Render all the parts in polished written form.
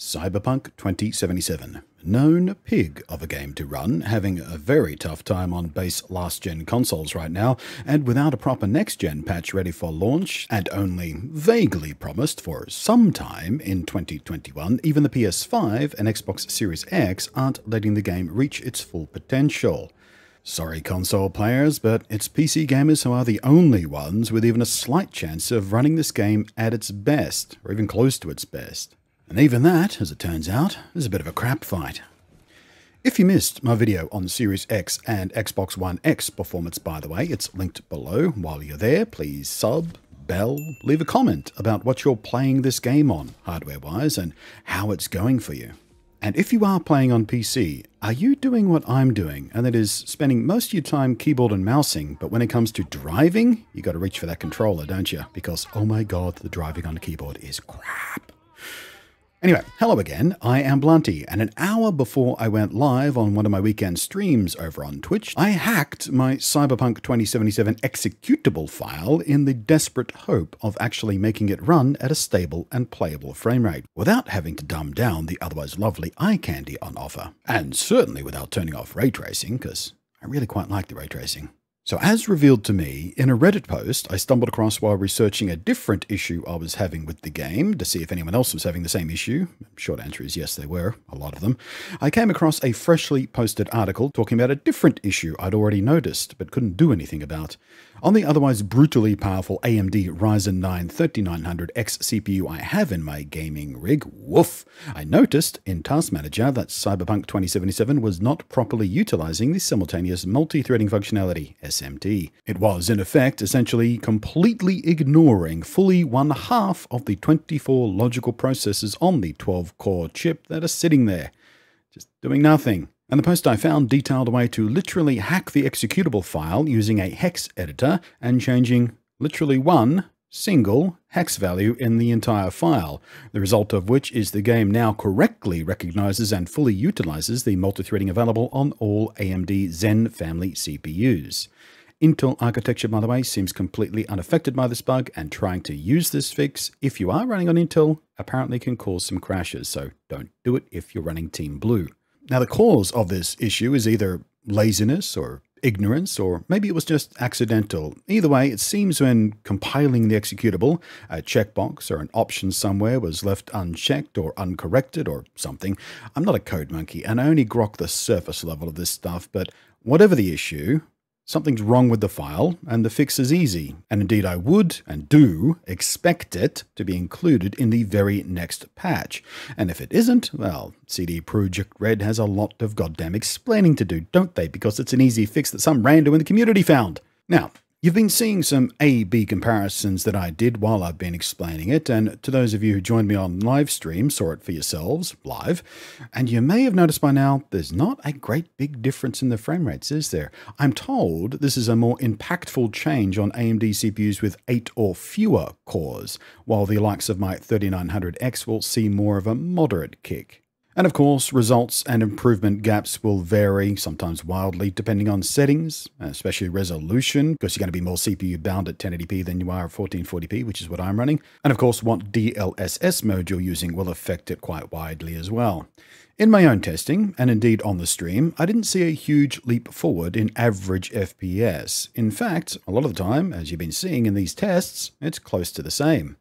Cyberpunk 2077, known pig of a game to run, having a very tough time on base last-gen consoles right now, and without a proper next-gen patch ready for launch, and only vaguely promised for some time in 2021, even the PS5 and Xbox Series X aren't letting the game reach its full potential. Sorry console players, but it's PC gamers who are the only ones with even a slight chance of running this game at its best, or even close to its best. And even that, as it turns out, is a bit of a crap fight. If you missed my video on Series X and Xbox One X performance, by the way, it's linked below. While you're there, please sub, bell, leave a comment about what you're playing this game on, hardware-wise, and how it's going for you. And if you are playing on PC, are you doing what I'm doing? And that is spending most of your time keyboard and mousing, but when it comes to driving, you got to reach for that controller, don't you? Because, oh my god, the driving on a keyboard is crap. Anyway, hello again, I am Blanty, and an hour before I went live on one of my weekend streams over on Twitch, I hacked my Cyberpunk 2077 executable file in the desperate hope of actually making it run at a stable and playable frame rate, without having to dumb down the otherwise lovely eye candy on offer. And certainly without turning off ray tracing, because I really quite like the ray tracing. So as revealed to me, in a Reddit post I stumbled across while researching a different issue I was having with the game to see if anyone else was having the same issue. Short answer is yes, they were, a lot of them. I came across a freshly posted article talking about a different issue I'd already noticed but couldn't do anything about. On the otherwise brutally powerful AMD Ryzen 9 3900X CPU I have in my gaming rig, woof, I noticed in Task Manager that Cyberpunk 2077 was not properly utilizing the simultaneous multi-threading functionality, SMT. It was, in effect, essentially completely ignoring fully one half of the 24 logical processes on the 12-core chip that are sitting there, just doing nothing. And the post I found detailed a way to literally hack the executable file using a hex editor and changing literally one single hex value in the entire file, the result of which is the game now correctly recognizes and fully utilizes the multi-threading available on all AMD Zen family CPUs. Intel architecture, by the way, seems completely unaffected by this bug, and trying to use this fix, if you are running on Intel, apparently can cause some crashes, so don't do it if you're running Team Blue. Now, the cause of this issue is either laziness or ignorance, or maybe it was just accidental. Either way, it seems when compiling the executable, a checkbox or an option somewhere was left unchecked or uncorrected or something. I'm not a code monkey, and I only grok the surface level of this stuff, but whatever the issue, something's wrong with the file, and the fix is easy. And indeed, I would, and do, expect it to be included in the very next patch. And if it isn't, well, CD Projekt Red has a lot of goddamn explaining to do, don't they? Because it's an easy fix that some rando in the community found. Now, you've been seeing some A-B comparisons that I did while I've been explaining it, and to those of you who joined me on live stream saw it for yourselves, live, and you may have noticed by now there's not a great big difference in the frame rates, is there? I'm told this is a more impactful change on AMD CPUs with 8 or fewer cores, while the likes of my 3900X will see more of a moderate kick. And of course, results and improvement gaps will vary, sometimes wildly, depending on settings, especially resolution, because you're going to be more CPU bound at 1080p than you are at 1440p, which is what I'm running. And of course, what DLSS mode you're using will affect it quite widely as well. In my own testing, and indeed on the stream, I didn't see a huge leap forward in average FPS. In fact, a lot of the time, as you've been seeing in these tests, it's close to the same.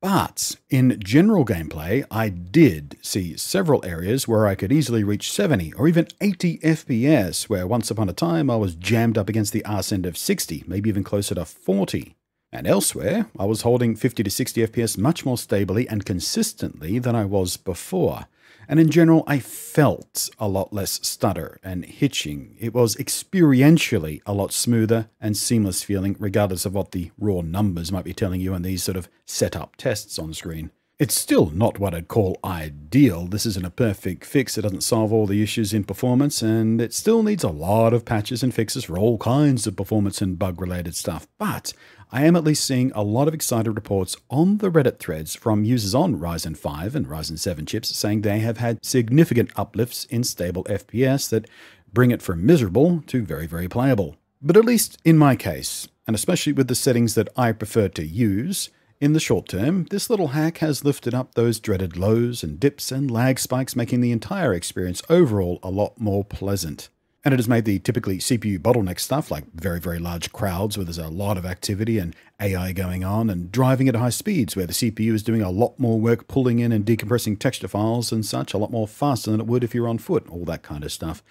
But in general gameplay, I did see several areas where I could easily reach 70 or even 80 FPS, where once upon a time I was jammed up against the arse end of 60, maybe even closer to 40. And elsewhere, I was holding 50 to 60 FPS much more stably and consistently than I was before. And in general, I felt a lot less stutter and hitching. It was experientially a lot smoother and seamless feeling, regardless of what the raw numbers might be telling you in these sort of setup tests on screen. It's still not what I'd call ideal. This isn't a perfect fix. It doesn't solve all the issues in performance, and it still needs a lot of patches and fixes for all kinds of performance and bug-related stuff. But I am at least seeing a lot of excited reports on the Reddit threads from users on Ryzen 5 and Ryzen 7 chips saying they have had significant uplifts in stable FPS that bring it from miserable to very, very playable. But at least in my case, and especially with the settings that I prefer to use, In the short term, this little hack has lifted up those dreaded lows and dips and lag spikes, making the entire experience overall a lot more pleasant. And it has made the typically CPU bottleneck stuff, like very, very large crowds where there's a lot of activity and AI going on, and driving at high speeds where the CPU is doing a lot more work pulling in and decompressing texture files and such, a lot more faster than it would if you're on foot, all that kind of stuff.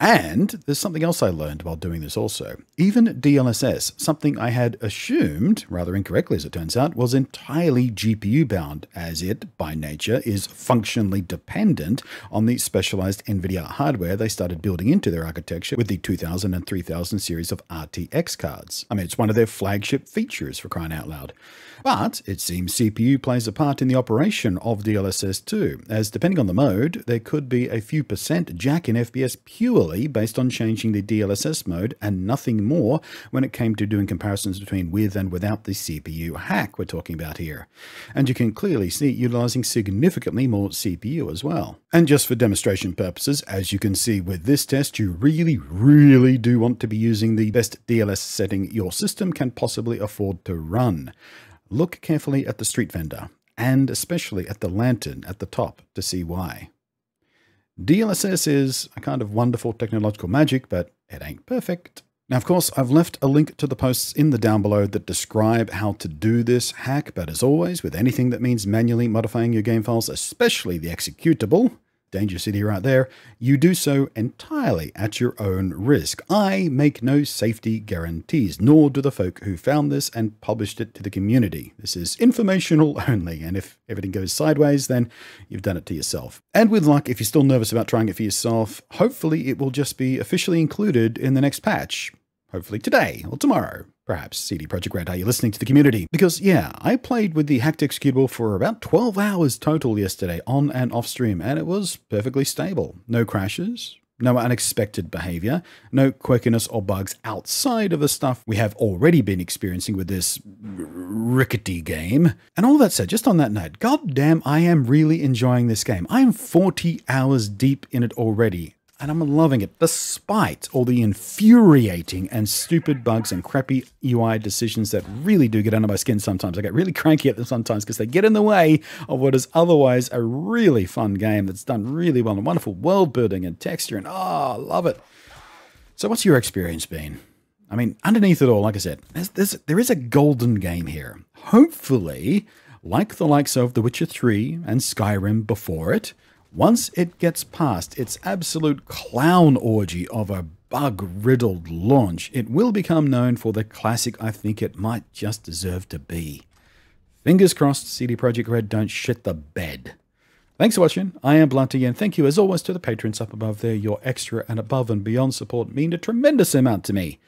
And there's something else I learned while doing this also. Even DLSS, something I had assumed, rather incorrectly as it turns out, was entirely GPU bound, as it, by nature, is functionally dependent on the specialized NVIDIA hardware they started building into their architecture with the 2000 and 3000 series of RTX cards. I mean, it's one of their flagship features, for crying out loud. But it seems CPU plays a part in the operation of DLSS too, as depending on the mode, there could be a few % jack in FPS purely based on changing the DLSS mode and nothing more when it came to doing comparisons between with and without the CPU hack we're talking about here. And you can clearly see it utilizing significantly more CPU as well. And just for demonstration purposes, as you can see with this test, you really, really do want to be using the best DLSS setting your system can possibly afford to run. Look carefully at the street vendor, and especially at the lantern at the top to see why. DLSS is a kind of wonderful technological magic, but it ain't perfect. Now, of course, I've left a link to the posts in the down below that describe how to do this hack, but as always, with anything that means manually modifying your game files, especially the executable, Danger City right there, you do so entirely at your own risk. I make no safety guarantees, nor do the folk who found this and published it to the community. This is informational only, and if everything goes sideways, then you've done it to yourself. And with luck, if you're still nervous about trying it for yourself, hopefully it will just be officially included in the next patch. Hopefully today or tomorrow. Perhaps, CD Projekt Red, are you listening to the community? Because, yeah, I played with the hacked executable for about 12 hours total yesterday on and off stream, and it was perfectly stable. No crashes, no unexpected behavior, no quirkiness or bugs outside of the stuff we have already been experiencing with this rickety game. And all that said, just on that note, goddamn, I am really enjoying this game. I am 40 hours deep in it already. And I'm loving it, despite all the infuriating and stupid bugs and crappy UI decisions that really do get under my skin sometimes. I get really cranky at them sometimes because they get in the way of what is otherwise a really fun game that's done really well and wonderful world building and texture, and oh, I love it. So what's your experience been? I mean, underneath it all, like I said, there is a golden game here. Hopefully, like the likes of The Witcher 3 and Skyrim before it, once it gets past its absolute clown orgy of a bug-riddled launch, it will become known for the classic I think it might just deserve to be. Fingers crossed CD Projekt Red don't shit the bed. Thanks for watching. I am Blunty, and thank you as always to the patrons up above there. Your extra and above and beyond support mean a tremendous amount to me.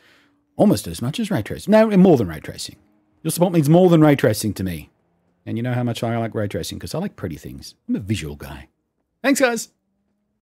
Almost as much as ray tracing. No, more than ray tracing. Your support means more than ray tracing to me. And you know how much I like ray tracing, because I like pretty things. I'm a visual guy. Thanks, guys.